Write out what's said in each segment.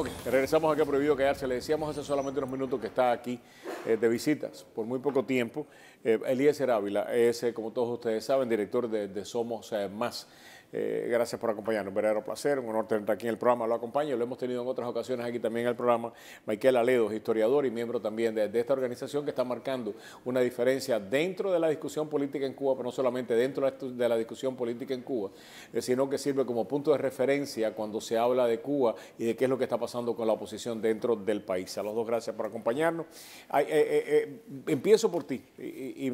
Ok, regresamos aquí a Prohibido Callarse. Le decíamos hace solamente unos minutos que está aquí de visitas por muy poco tiempo. Eliezer Ávila es, como todos ustedes saben, director de Somos Más. Gracias por acompañarnos, un verdadero placer, un honor tener aquí en el programa. Lo acompaño, lo hemos tenido en otras ocasiones aquí también en el programa, Maikel Aledo, historiador y miembro también de esta organización que está marcando una diferencia dentro de la discusión política en Cuba, pero no solamente dentro de la discusión política en Cuba, sino que sirve como punto de referencia cuando se habla de Cuba y de qué es lo que está pasando con la oposición dentro del país. A los dos, gracias por acompañarnos. Empiezo por ti y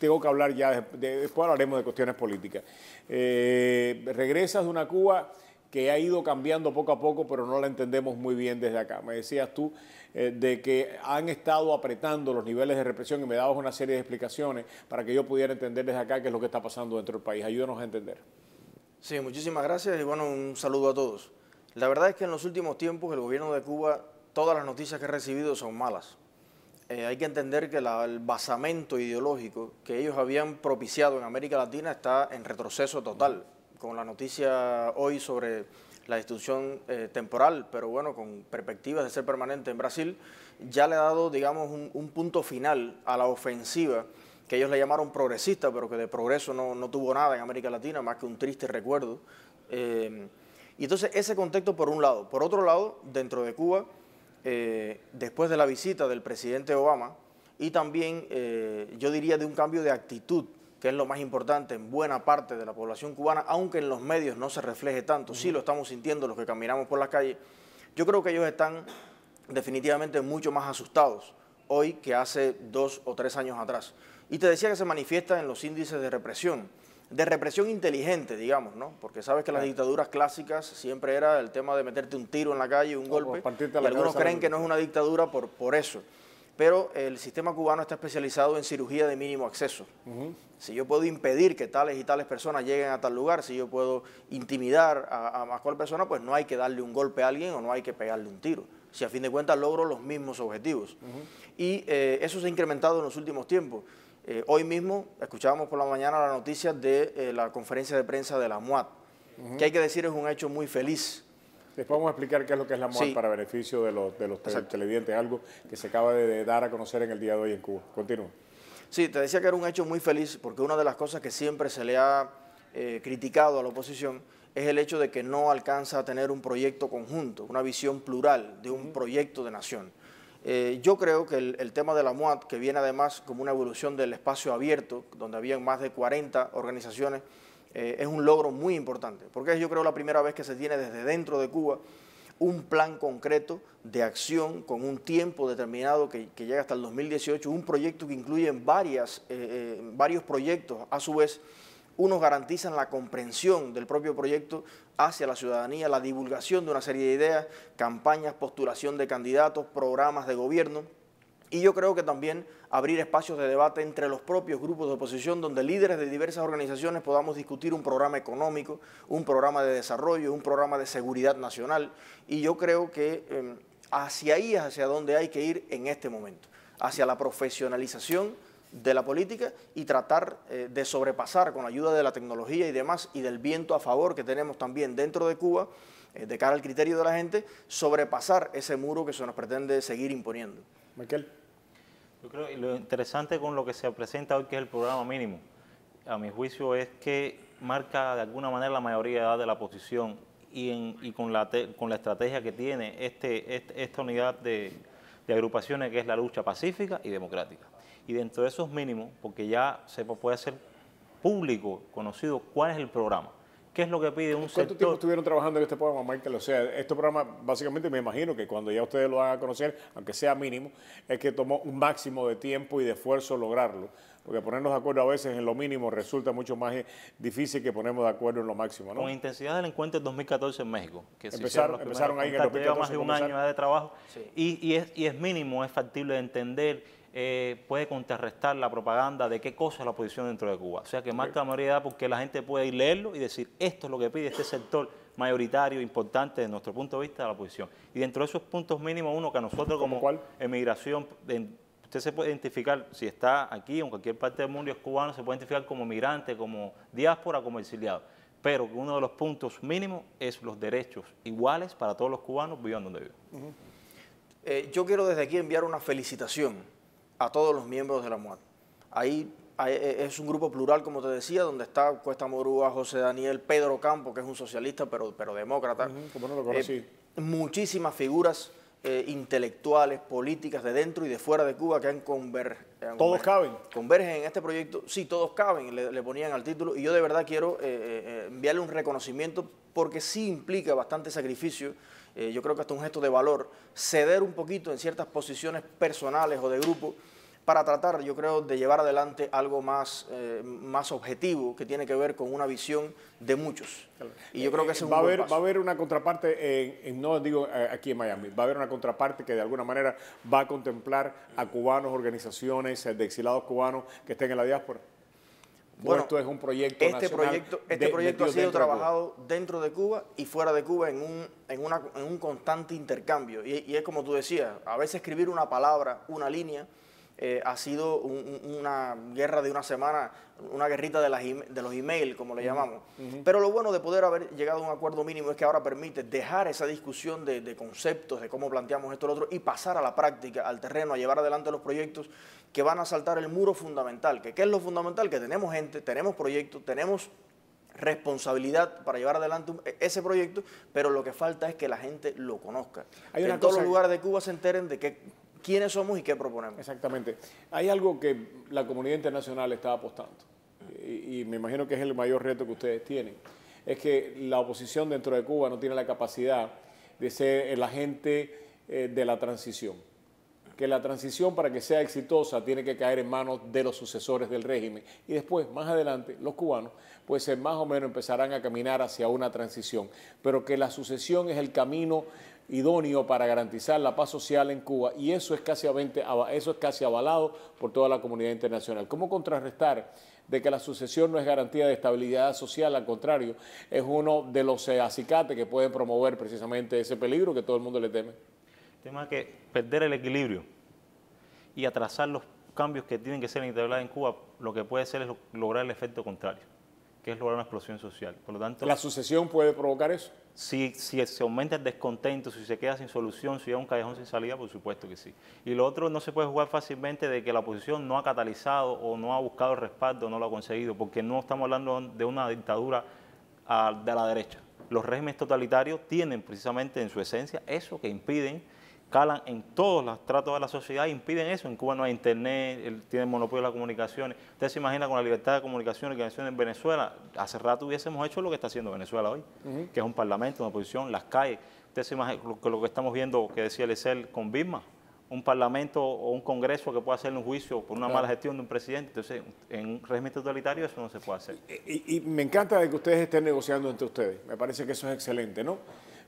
tengo que hablar ya, después hablaremos de cuestiones políticas. Regresas de una Cuba que ha ido cambiando poco a poco, pero no la entendemos muy bien desde acá. Me decías tú de que han estado apretando los niveles de represión y me dabas una serie de explicaciones para que yo pudiera entender desde acá qué es lo que está pasando dentro del país. Ayúdanos a entender. Sí, muchísimas gracias y bueno, un saludo a todos. La verdad es que en los últimos tiempos el gobierno de Cuba, todas las noticias que he recibido son malas. Hay que entender que el basamento ideológico que ellos habían propiciado en América Latina está en retroceso total. Con la noticia hoy sobre la institución temporal, pero bueno, con perspectivas de ser permanente en Brasil, ya le ha dado, digamos, un punto final a la ofensiva que ellos le llamaron progresista, pero que de progreso no tuvo nada en América Latina, más que un triste recuerdo. Y entonces ese contexto por un lado. Por otro lado, dentro de Cuba, después de la visita del presidente Obama, y también yo diría de un cambio de actitud, que es lo más importante en buena parte de la población cubana, aunque en los medios no se refleje tanto, sí lo estamos sintiendo los que caminamos por las calles, yo creo que ellos están definitivamente mucho más asustados hoy que hace 2 o 3 años atrás. Y te decía que se manifiesta en los índices de represión inteligente, digamos, ¿no? Porque sabes que las dictaduras clásicas siempre era el tema de meterte un tiro en la calle, un golpe, y algunos creen que no es una dictadura por eso. Pero el sistema cubano está especializado en cirugía de mínimo acceso. Si yo puedo impedir que tales y tales personas lleguen a tal lugar, si yo puedo intimidar a más cual persona, pues no hay que darle un golpe a alguien o no hay que pegarle un tiro, si a fin de cuentas logro los mismos objetivos. Y eso se ha incrementado en los últimos tiempos. Hoy mismo escuchábamos por la mañana la noticia de la conferencia de prensa de la MUAD, que hay que decir es un hecho muy feliz. Después vamos a explicar qué es lo que es la MUAD para beneficio de los televidentes, algo que se acaba de dar a conocer en el día de hoy en Cuba. Continúa. Sí, te decía que era un hecho muy feliz porque una de las cosas que siempre se le ha criticado a la oposición es el hecho de que no alcanza a tener un proyecto conjunto, una visión plural de un proyecto de nación. Yo creo que el tema de la MUAD, que viene además como una evolución del espacio abierto, donde habían más de 40 organizaciones, es un logro muy importante, porque yo creo la primera vez que se tiene desde dentro de Cuba un plan concreto de acción con un tiempo determinado que llega hasta el 2018, un proyecto que incluye varios proyectos, a su vez unos garantizan la comprensión del propio proyecto hacia la ciudadanía, la divulgación de una serie de ideas, campañas, postulación de candidatos, programas de gobierno. Y yo creo que también abrir espacios de debate entre los propios grupos de oposición donde líderes de diversas organizaciones podamos discutir un programa económico, un programa de desarrollo, un programa de seguridad nacional. Y yo creo que hacia ahí es hacia donde hay que ir en este momento, hacia la profesionalización de la política y tratar de sobrepasar con la ayuda de la tecnología y demás y del viento a favor que tenemos también dentro de Cuba, de cara al criterio de la gente, sobrepasar ese muro que se nos pretende seguir imponiendo. Maikel. Yo creo que lo interesante con lo que se presenta hoy, que es el programa mínimo, a mi juicio es que marca de alguna manera la mayoría de la oposición y con la estrategia que tiene esta unidad de agrupaciones que es la lucha pacífica y democrática. Y dentro de esos mínimos, porque ya se puede hacer público, conocido, cuál es el programa. ¿Qué es lo que pide un sector? ¿Cuánto tiempo estuvieron trabajando en este programa, Maikel? O sea, este programa, básicamente, me imagino que cuando ya ustedes lo hagan a conocer, aunque sea mínimo, es que tomó un máximo de tiempo y de esfuerzo lograrlo. Porque ponernos de acuerdo a veces en lo mínimo resulta mucho más difícil que ponernos de acuerdo en lo máximo, ¿no? Con intensidad del encuentro del 2014 en México. Que empezaron ahí en el 2014. Lleva más de un año de trabajo. Sí. Y es mínimo, es factible de entender. Puede contrarrestar la propaganda de qué cosa es la oposición dentro de Cuba. O sea, que marca la mayoría de edad porque la gente puede ir leerlo y decir esto es lo que pide este sector mayoritario, importante desde nuestro punto de vista de la oposición. Y dentro de esos puntos mínimos, uno que a nosotros como emigración, usted se puede identificar, si está aquí o en cualquier parte del mundo, es cubano, se puede identificar como migrante, como diáspora, como exiliado. pero uno de los puntos mínimos es los derechos iguales para todos los cubanos, vivan donde vivan. Uh-huh. Yo quiero desde aquí enviar una felicitación a todos los miembros de la MUAD. Ahí es un grupo plural, como te decía, donde está Cuesta Morúa, José Daniel, Pedro Campo, que es un socialista, pero demócrata. Uh-huh, como no lo conocí. Muchísimas figuras intelectuales, políticas de dentro y de fuera de Cuba que han convergido. Todos caben. Convergen en este proyecto. Sí, todos caben, le ponían al título. Y yo de verdad quiero enviarle un reconocimiento porque sí implica bastante sacrificio. Yo creo que hasta un gesto de valor. Ceder un poquito en ciertas posiciones personales o de grupo para tratar, yo creo, de llevar adelante algo más, más objetivo que tiene que ver con una visión de muchos. Claro. Y yo creo que ese es un buen paso. Va a haber una contraparte, no digo aquí en Miami, va a haber una contraparte que de alguna manera va a contemplar a cubanos, organizaciones de exilados cubanos que estén en la diáspora. Bueno, esto es un proyecto nacional. Este proyecto ha sido trabajado dentro de Cuba y fuera de Cuba en un constante intercambio. Y es como tú decías, a veces escribir una palabra, una línea, ha sido una guerra de una semana, una guerrita de los emails, como le llamamos. Uh-huh. Pero lo bueno de poder haber llegado a un acuerdo mínimo es que ahora permite dejar esa discusión de conceptos, de cómo planteamos esto o lo otro, y pasar a la práctica, al terreno, a llevar adelante los proyectos que van a saltar el muro fundamental. ¿Qué es lo fundamental? Que tenemos gente, tenemos proyectos, tenemos responsabilidad para llevar adelante ese proyecto, pero lo que falta es que la gente lo conozca. En todos los lugares de Cuba se enteren de qué... ¿Quiénes somos y qué proponemos? Exactamente. Hay algo que la comunidad internacional está apostando y me imagino que es el mayor reto que ustedes tienen. Es que la oposición dentro de Cuba no tiene la capacidad de ser el agente de la transición. Que la transición, para que sea exitosa, tiene que caer en manos de los sucesores del régimen. Y después, más adelante, los cubanos, pues más o menos empezarán a caminar hacia una transición. Pero que la sucesión es el camino idóneo para garantizar la paz social en Cuba, y eso es casi avalado por toda la comunidad internacional. ¿Cómo contrarrestar de que la sucesión no es garantía de estabilidad social? Al contrario, es uno de los acicates que pueden promover precisamente ese peligro que todo el mundo le teme. El tema es que perder el equilibrio y atrasar los cambios que tienen que ser integrados en Cuba, lo que puede ser es lograr el efecto contrario, que es lograr una explosión social. Por lo tanto, ¿la sucesión puede provocar eso? Si se aumenta el descontento, si se queda sin solución, si hay un callejón sin salida, por supuesto que sí. Y lo otro, no se puede jugar fácilmente de que la oposición no ha catalizado o no ha buscado el respaldo, no lo ha conseguido, porque no estamos hablando de una dictadura de la derecha. Los regímenes totalitarios tienen precisamente en su esencia eso, que impiden, calan en todos los tratos de la sociedad, impiden eso. En Cuba no hay internet, tienen monopolio de las comunicaciones. Usted se imagina con la libertad de comunicación y organización en Venezuela, hace rato hubiésemos hecho lo que está haciendo Venezuela hoy, que es un parlamento, una oposición, las calles. Usted se imagina lo que estamos viendo, que decía Eliezer, con Birma, un parlamento o un congreso que pueda hacer un juicio por una mala gestión de un presidente. Entonces, en un régimen totalitario eso no se puede hacer. Y me encanta de que ustedes estén negociando entre ustedes, me parece que eso es excelente, ¿no?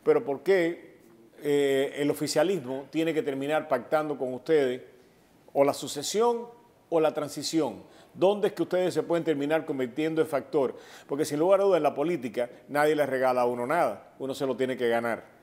Pero ¿por qué el oficialismo tiene que terminar pactando con ustedes o la sucesión o la transición? ¿Dónde es que ustedes se pueden terminar convirtiendo en factor? Porque sin lugar a dudas en la política nadie les regala a uno nada, uno se lo tiene que ganar.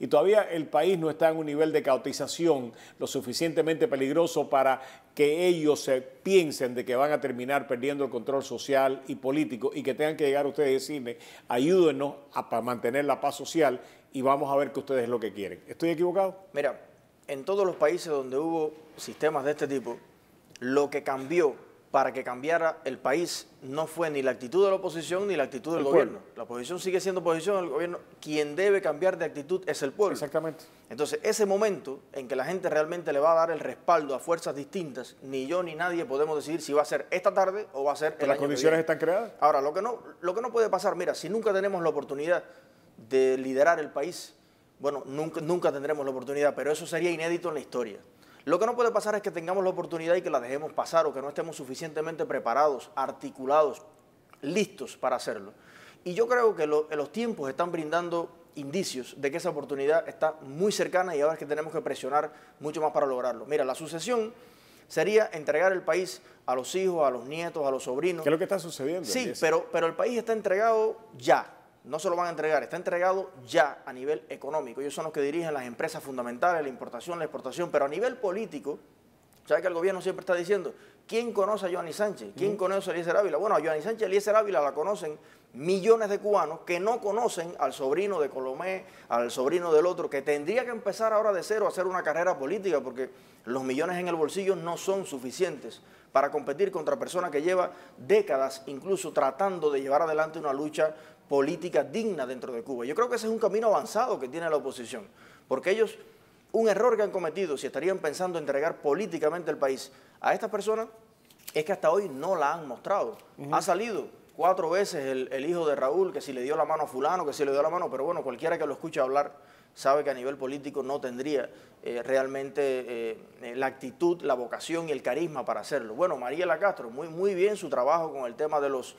Y todavía el país no está en un nivel de caotización lo suficientemente peligroso para que ellos piensen de que van a terminar perdiendo el control social y político y que tengan que llegar a ustedes y decirles, ayúdennos a mantener la paz social y vamos a ver que ustedes es lo que quieren. ¿Estoy equivocado? Mira, en todos los países donde hubo sistemas de este tipo, lo que cambió para que cambiara el país no fue ni la actitud de la oposición ni la actitud del gobierno. La oposición sigue siendo oposición, el gobierno. Quien debe cambiar de actitud es el pueblo. Exactamente. Entonces, ese momento en que la gente realmente le va a dar el respaldo a fuerzas distintas, ni yo ni nadie podemos decidir si va a ser esta tarde o va a ser el año que viene. ¿Las condiciones están creadas? Ahora, lo que no puede pasar, mira, si nunca tenemos la oportunidad de liderar el país, bueno, nunca tendremos la oportunidad, pero eso sería inédito en la historia. Lo que no puede pasar es que tengamos la oportunidad y que la dejemos pasar o que no estemos suficientemente preparados, articulados, listos para hacerlo. Y yo creo que los tiempos están brindando indicios de que esa oportunidad está muy cercana y ahora es que tenemos que presionar mucho más para lograrlo. Mira, la sucesión sería entregar el país a los hijos, a los nietos, a los sobrinos. ¿Qué es lo que está sucediendo? Sí, pero el país está entregado ya. No se lo van a entregar, está entregado ya a nivel económico. Ellos son los que dirigen las empresas fundamentales, la importación, la exportación. Pero a nivel político, ¿sabes que el gobierno siempre está diciendo? ¿Quién conoce a Yoani Sánchez? ¿Quién conoce a Eliezer Ávila? Bueno, a Yoani Sánchez y Eliezer Ávila la conocen millones de cubanos que no conocen al sobrino de Colomé, al sobrino del otro, que tendría que empezar ahora de cero a hacer una carrera política porque los millones en el bolsillo no son suficientes para competir contra personas que llevan décadas incluso tratando de llevar adelante una lucha política digna dentro de Cuba. Yo creo que ese es un camino avanzado que tiene la oposición, porque ellos, un error que han cometido, si estarían pensando entregar políticamente el país a estas personas, es que hasta hoy no la han mostrado. Ha salido 4 veces el hijo de Raúl, que si le dio la mano a fulano, que si le dio la mano, pero bueno, cualquiera que lo escuche hablar sabe que a nivel político no tendría realmente la actitud, la vocación y el carisma para hacerlo. Bueno, Mariela Castro, muy bien su trabajo con el tema de los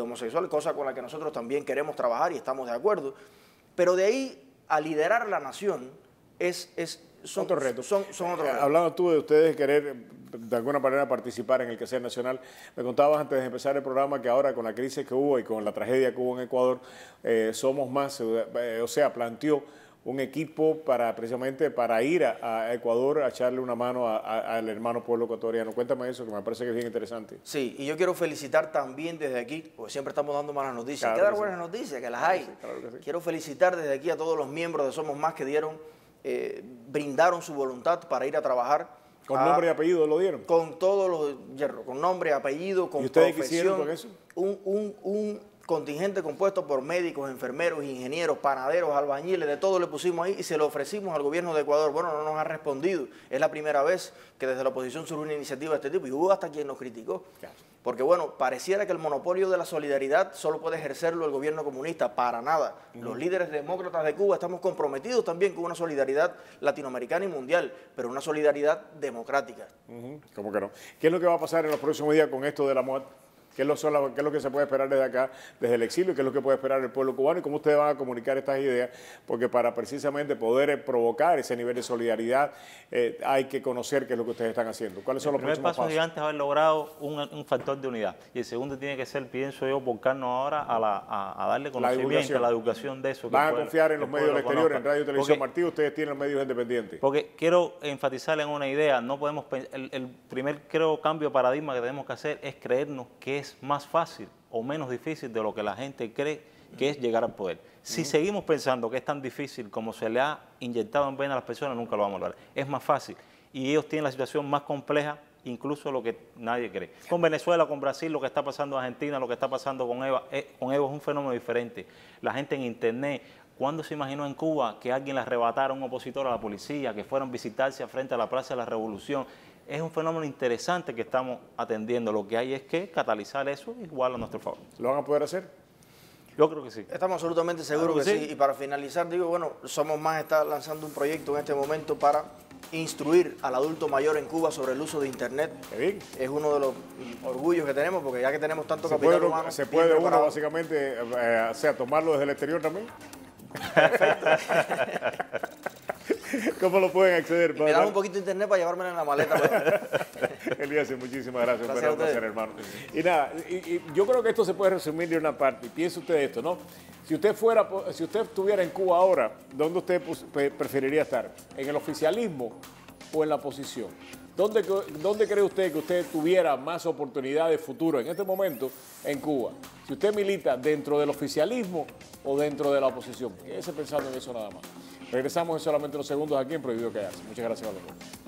homosexuales, cosa con la que nosotros también queremos trabajar y estamos de acuerdo, pero de ahí a liderar la nación son otros retos. Hablando tú de ustedes querer de alguna manera participar en el quehacer nacional, me contabas antes de empezar el programa que ahora con la crisis que hubo y con la tragedia que hubo en Ecuador, Somos Más, o sea, planteó un equipo para precisamente para ir a Ecuador a echarle una mano al hermano pueblo ecuatoriano. Cuéntame eso, que me parece que es bien interesante. Sí, y yo quiero felicitar también desde aquí, porque siempre estamos dando malas noticias. Hay que dar buenas noticias, que las hay. Claro que sí. Quiero felicitar desde aquí a todos los miembros de Somos Más que brindaron su voluntad para ir a trabajar. ¿Con nombre y apellido lo dieron? Con todos los hierros, con nombre, apellido, con profesión. ¿Y ustedes qué hicieron con eso? Un contingente compuesto por médicos, enfermeros, ingenieros, panaderos, albañiles, de todo le pusimos ahí y se lo ofrecimos al gobierno de Ecuador. Bueno, no nos ha respondido. Es la primera vez que desde la oposición surge una iniciativa de este tipo y hubo hasta quien nos criticó. Claro. Porque bueno, pareciera que el monopolio de la solidaridad solo puede ejercerlo el gobierno comunista, para nada. Los líderes demócratas de Cuba estamos comprometidos también con una solidaridad latinoamericana y mundial, pero una solidaridad democrática. ¿Cómo que no? ¿Qué es lo que va a pasar en los próximos días con esto de la MUAD? ¿Qué es lo que se puede esperar desde acá, desde el exilio? ¿Qué es lo que puede esperar el pueblo cubano? ¿Y cómo ustedes van a comunicar estas ideas? Porque para precisamente poder provocar ese nivel de solidaridad hay que conocer qué es lo que ustedes están haciendo. ¿Cuáles son los próximos pasos? El primer paso gigante es haber logrado un factor de unidad. Y el segundo tiene que ser, pienso yo, volcarnos ahora a darle conocimiento, la educación de eso. Van a confiar en los medios del exterior, en Radio y Televisión Martí, ustedes tienen los medios independientes. Porque quiero enfatizar en una idea, no podemos el primer cambio de paradigma que tenemos que hacer es creernos que es más fácil o menos difícil de lo que la gente cree que es llegar al poder. Si seguimos pensando que es tan difícil como se le ha inyectado en vena a las personas, nunca lo vamos a lograr. Es más fácil y ellos tienen la situación más compleja, incluso lo que nadie cree. Con Venezuela, con Brasil, lo que está pasando en Argentina, lo que está pasando con Eva es un fenómeno diferente. La gente en internet, ¿cuándo se imaginó en Cuba que alguien le arrebatara a un opositor a la policía, que fueron a visitarse frente a la Plaza de la Revolución? Es un fenómeno interesante que estamos atendiendo. Lo que hay es que catalizar eso igual a nuestro favor. ¿Lo van a poder hacer? Yo creo que sí. Estamos absolutamente seguros que sí. Y para finalizar, digo, bueno, Somos Más está lanzando un proyecto en este momento para instruir al adulto mayor en Cuba sobre el uso de Internet. Bien. Es uno de los orgullos que tenemos, porque ya que tenemos tanto capital humano... ¿Se puede uno básicamente, o sea, tomarlo desde el exterior también? Perfecto. ¿Cómo lo pueden acceder? Me dan un poquito de internet para llevármela en la maleta. Eliezer, muchísimas gracias. Un placer, hermano. Y nada, yo creo que esto se puede resumir de una parte. Piense usted esto, ¿no? Si usted estuviera en Cuba ahora, ¿dónde usted preferiría estar? ¿En el oficialismo o en la oposición? ¿Dónde cree usted que usted tuviera más oportunidades futuro en este momento en Cuba? Si usted milita dentro del oficialismo o dentro de la oposición. Quédese pensando en eso nada más. Regresamos en solamente unos segundos aquí en Prohibido Callarse. Muchas gracias a los dos.